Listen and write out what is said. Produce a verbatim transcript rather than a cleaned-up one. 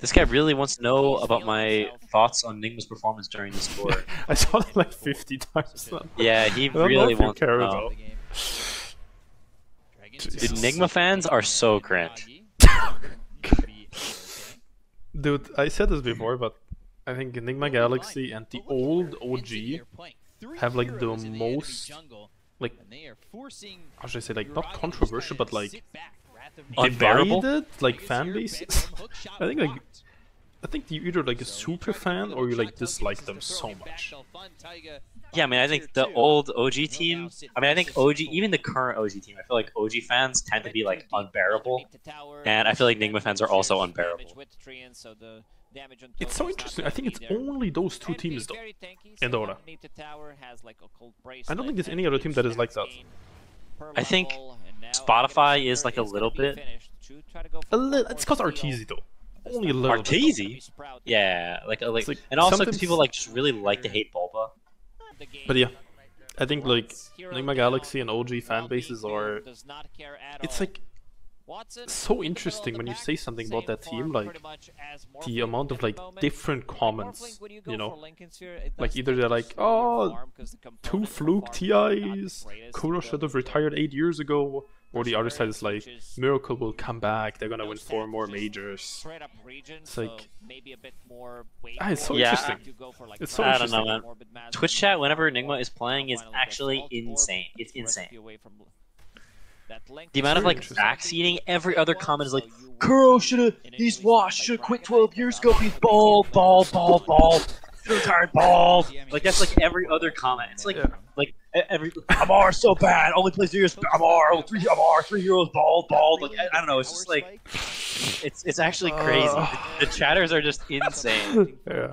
This guy really wants to know about my thoughts on Nigma's performance during this tour. I saw that like fifty times now. Yeah, he really wants to know. Dude, Nigma fans are so cringe. Dude, I said this before, but I think Nigma Galaxy and the old O G have like the most, like, how should I say, like, not controversial, but like, unbearable, like, fan base. I think like I think you're either like a super fan or you like dislike them so much. Yeah, I mean, I think the old O G team, I mean, I think O G, even the current O G team, I feel like O G fans tend to be like unbearable, and I feel like Nigma fans are also unbearable. It's so interesting. I think it's only those two teams though, and Dora. I don't think there's any other team that is like that. I think Spotify is like a little bit. A li it's because Arteezy though. Only a little Arteezy? Bit. Yeah, like, like, like and also sometimes people like just really like to hate Bulba. But yeah, I think like Nigma Galaxy and O G fan bases are. It's like so interesting when you say something about that team, like the amount of like different comments, you know, like either they're like, oh, two fluke T Is, Kuro should have retired eight years ago, or the other side is like, Miracle will come back, they're gonna win four more majors. It's like, ah, it's so yeah, interesting. It's so I don't know, man. Twitch chat whenever Nigma is playing is actually insane. It's insane. The amount of like backseating, every other comment is like, Kuro should've, he's washed, should've quit twelve years ago, he's bald, bald, bald, bald, should've retired bald. Like that's like every other comment. It's like, yeah. like every, Amar so bad, only plays years, Amar, oh, three, Amar, three years old, bald, bald. Like, I, I don't know, it's just like, it's it's actually crazy. The, the chatters are just insane. Yeah.